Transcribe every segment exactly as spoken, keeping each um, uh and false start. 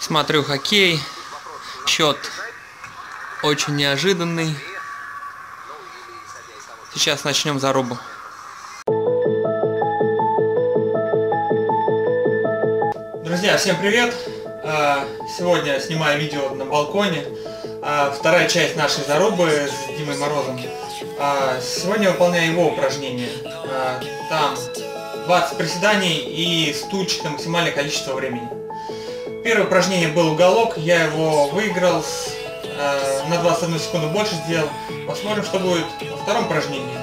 Смотрю хоккей. Счет очень неожиданный. Сейчас начнем зарубу. Друзья, всем привет! Сегодня снимаю видео на балконе. Вторая часть нашей зарубы с Димой Морозом. Сегодня выполняю его упражнение. Там двадцать приседаний и стуч на максимальное количество времени. Первое упражнение был уголок, я его выиграл, э, на двадцать одну секунду больше сделал. Посмотрим, что будет во втором упражнении.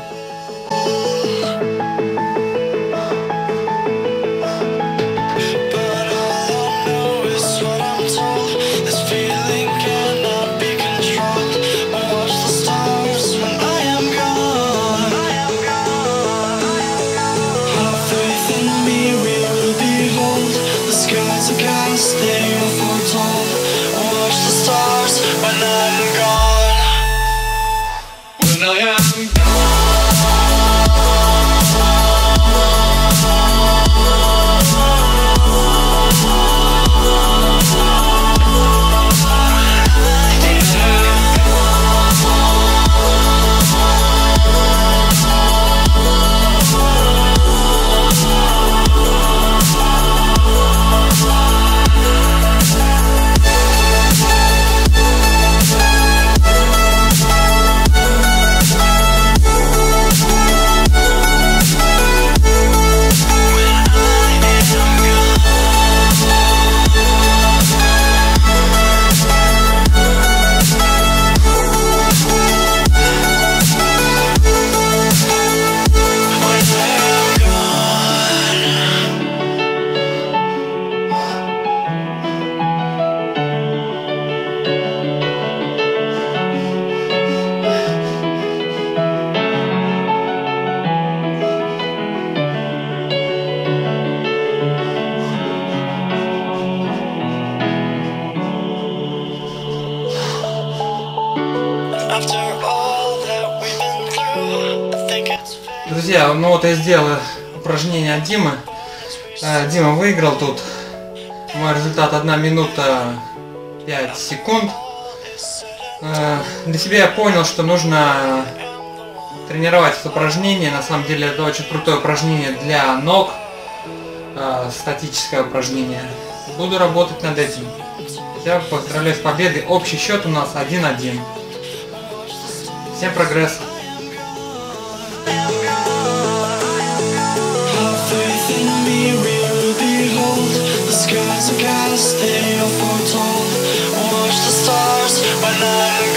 Друзья, ну вот я сделал упражнение от Димы. Дима выиграл тут. Мой результат одна минута пять секунд. Для себя я понял, что нужно тренировать это упражнение. На самом деле это очень крутое упражнение для ног. Статическое упражнение. Буду работать над этим. Я поздравляю с победой. Общий счет у нас один-один. Всем прогресса. Watch the stars by night.